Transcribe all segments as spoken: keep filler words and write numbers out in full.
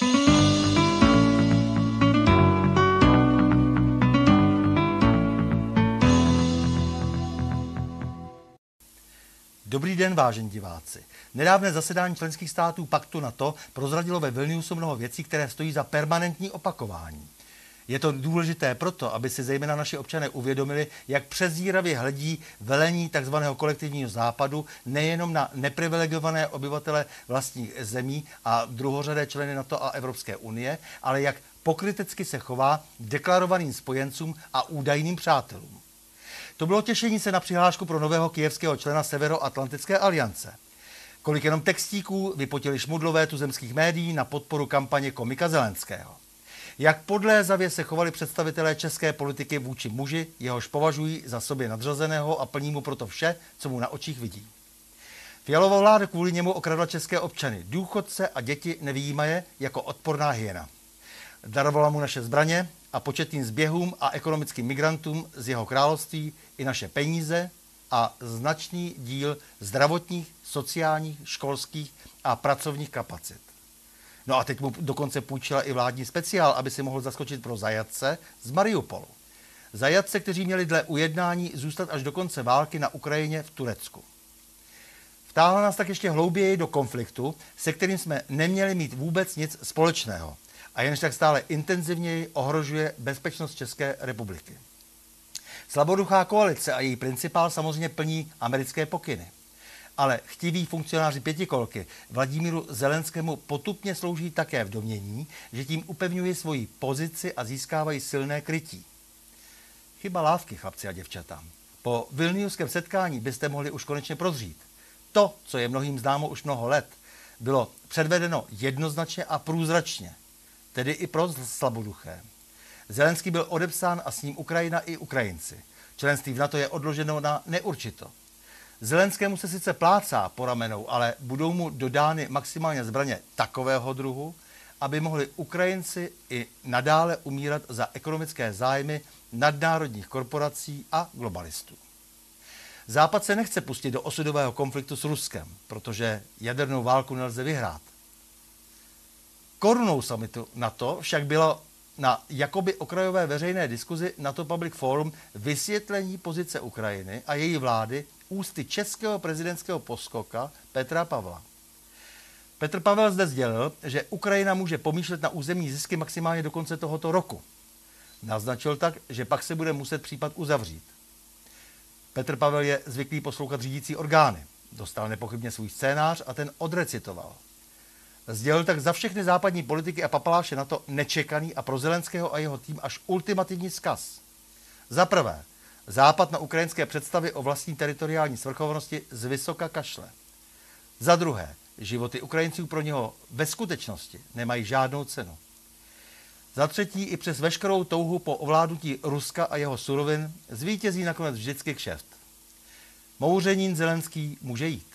Dobrý den, vážení diváci. Nedávné zasedání členských států paktu NATO prozradilo ve Vilniusu mnoho věcí, které stojí za permanentní opakování. Je to důležité proto, aby si zejména naši občané uvědomili, jak přezíravě hledí velení tzv. Kolektivního západu nejenom na neprivilegované obyvatele vlastních zemí a druhořadé členy NATO a Evropské unie, ale jak pokrytecky se chová k deklarovaným spojencům a údajným přátelům. To bylo těšení se na přihlášku pro nového kyjevského člena Severoatlantické aliance. Kolik jenom textíků vypotili šmudlové tuzemských médií na podporu kampaně komika Zelenského. Jak podlézavě se chovali představitelé české politiky vůči muži, jehož považují za sobě nadřazeného a plní mu proto vše, co mu na očích vidí. Fialova vláda kvůli němu okradla české občany, důchodce a děti nevyjímaje jako odporná hyena. Darovala mu naše zbraně a početným zběhům a ekonomickým migrantům z jeho království i naše peníze a značný díl zdravotních, sociálních, školských a pracovních kapacit. No a teď mu dokonce půjčila i vládní speciál, aby si mohl zaskočit pro zajatce z Mariupolu. Zajatce, kteří měli dle ujednání zůstat až do konce války na Ukrajině v Turecku. Vtáhla nás tak ještě hlouběji do konfliktu, se kterým jsme neměli mít vůbec nic společného. A jenž tak stále intenzivněji ohrožuje bezpečnost České republiky. Slaboduchá koalice a její principál samozřejmě plní americké pokyny. Ale chtiví funkcionáři pětikolky Vladimíru Zelenskému potupně slouží také v domnění, že tím upevňují svoji pozici a získávají silné krytí. Chyba lávky, chlapci a děvčata. Po vilniuském setkání byste mohli už konečně prozřít. To, co je mnohým známo už mnoho let, bylo předvedeno jednoznačně a průzračně. Tedy i pro slaboduché. Zelenský byl odepsán a s ním Ukrajina i Ukrajinci. Členství v NATO je odloženo na neurčito. Zelenskému se sice plácá po ramenou, ale budou mu dodány maximálně zbraně takového druhu, aby mohli Ukrajinci i nadále umírat za ekonomické zájmy nadnárodních korporací a globalistů. Západ se nechce pustit do osudového konfliktu s Ruskem, protože jadernou válku nelze vyhrát. Korunou summitu NATO však bylo na jakoby okrajové veřejné diskuzi NATO Public Forum vysvětlení pozice Ukrajiny a její vlády ústy českého prezidentského poskoka Petra Pavla. Petr Pavel zde sdělil, že Ukrajina může pomýšlet na územní zisky maximálně do konce tohoto roku. Naznačil tak, že pak se bude muset případ uzavřít. Petr Pavel je zvyklý poslouchat řídící orgány. Dostal nepochybně svůj scénář a ten odrecitoval. Sdělil tak za všechny západní politiky a papaláše na to nečekaný a pro Zelenského a jeho tým až ultimativní vzkaz. Za prvé, Západ na ukrajinské představy o vlastní teritoriální svrchovanosti zvysoka kašle. Za druhé, životy Ukrajinců pro něho ve skutečnosti nemají žádnou cenu. Za třetí, i přes veškerou touhu po ovládnutí Ruska a jeho surovin zvítězí nakonec vždycky kšeft. Mouřenín Zelenský může jít.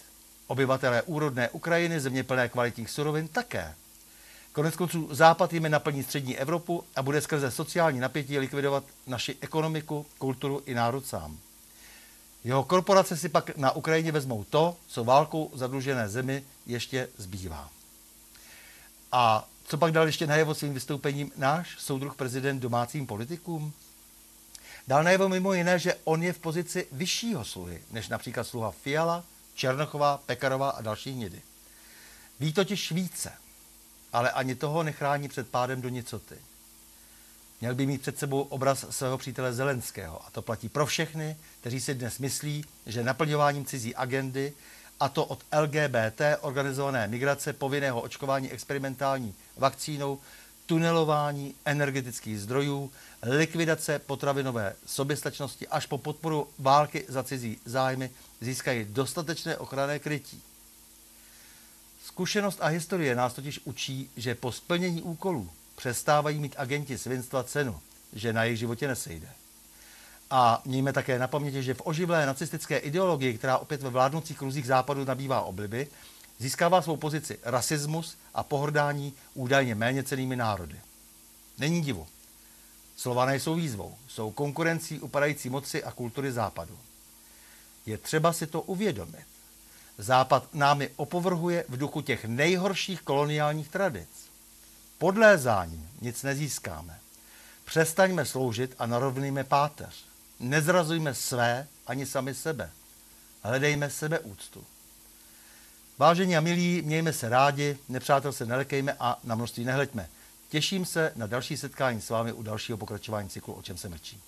Obyvatelé úrodné Ukrajiny, země plné kvalitních surovin, také. Koneckonců Západ jim naplní střední Evropu a bude skrze sociální napětí likvidovat naši ekonomiku, kulturu i národ sám. Jeho korporace si pak na Ukrajině vezmou to, co válkou zadlužené zemi ještě zbývá. A co pak dal ještě najevo svým vystoupením náš soudruh prezident domácím politikům? Dal najevo mimo jiné, že on je v pozici vyššího sluhy, než například sluha Fiala, Černochová, Pekarová a další hnědy. Ví totiž více, ale ani toho nechrání před pádem do nicoty. Měl by mít před sebou obraz svého přítele Zelenského a to platí pro všechny, kteří si dnes myslí, že naplňováním cizí agendy, a to od L G B T, organizované migrace, povinného očkování experimentální vakcínou, tunelování energetických zdrojů, likvidace potravinové soběstačnosti až po podporu války za cizí zájmy získají dostatečné ochranné krytí. Zkušenost a historie nás totiž učí, že po splnění úkolů přestávají mít agenti svinstva cenu, že na jejich životě nesejde. A mějme také na paměti, že v oživlé nacistické ideologii, která opět ve vládnoucích kruzích západu nabývá obliby, získává svou pozici rasismus a pohrdání údajně méněcennými národy. Není divu. Slované jsou výzvou, jsou konkurencí upadající moci a kultury západu. Je třeba si to uvědomit. Západ námi opovrhuje v duchu těch nejhorších koloniálních tradic. Podlézáním nic nezískáme. Přestaňme sloužit a narovnejme páteř. Nezrazujme své ani sami sebe. Hledejme sebeúctu. Vážení a milí, mějme se rádi, nepřátel se nelekejme a na množství nehleďme. Těším se na další setkání s vámi u dalšího pokračování cyklu O čem se mlčí.